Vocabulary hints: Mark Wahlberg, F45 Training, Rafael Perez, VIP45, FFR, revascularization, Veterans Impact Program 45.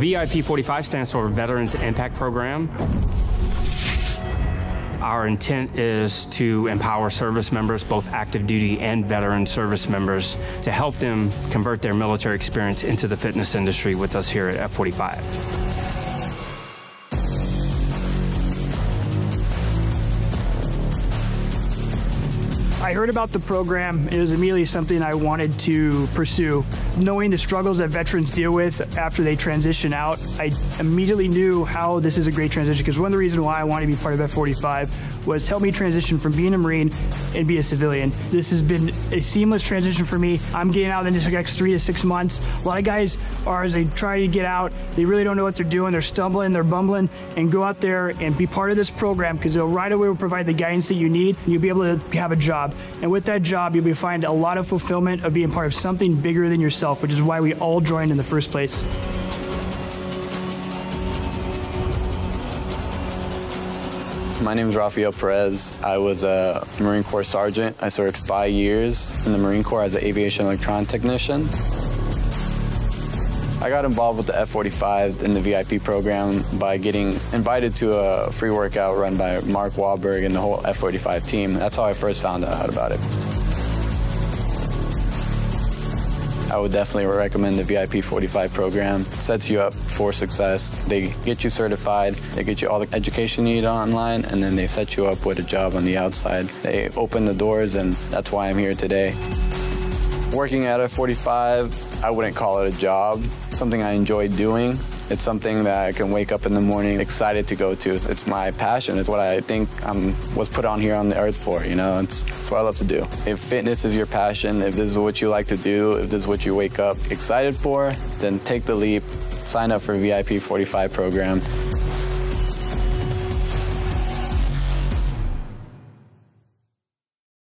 VIP45 stands for Veterans Impact Program. Our intent is to empower service members, both active duty and veteran service members, to help them convert their military experience into the fitness industry with us here at F45. I heard about the program, and it was immediately something I wanted to pursue. Knowing the struggles that veterans deal with after they transition out, I immediately knew how this is a great transition, because one of the reasons why I wanted to be part of F45 was help me transition from being a Marine and be a civilian. This has been a seamless transition for me. I'm getting out in the next 3 to 6 months. A lot of guys are, as they try to get out, they really don't know what they're doing. They're stumbling, they're bumbling, and go out there and be part of this program, because it'll right away provide the guidance that you need, and you'll be able to have a job. And with that job, you'll find a lot of fulfillment of being part of something bigger than yourself, which is why we all joined in the first place. My name is Rafael Perez. I was a Marine Corps sergeant. I served 5 years in the Marine Corps as an aviation electronic technician. I got involved with the F45 and the VIP program by getting invited to a free workout run by Mark Wahlberg and the whole F45 team. That's how I first found out about it. I would definitely recommend the VIP45 program. It sets you up for success. They get you certified, they get you all the education you need online, and then they set you up with a job on the outside. They open the doors, and that's why I'm here today. Working at F45, I wouldn't call it a job. It's something I enjoy doing. It's something that I can wake up in the morning excited to go to. It's my passion. It's what I think was put on here on the earth for, you know? It's what I love to do. If fitness is your passion, if this is what you like to do, if this is what you wake up excited for, then take the leap, sign up for VIP45 program.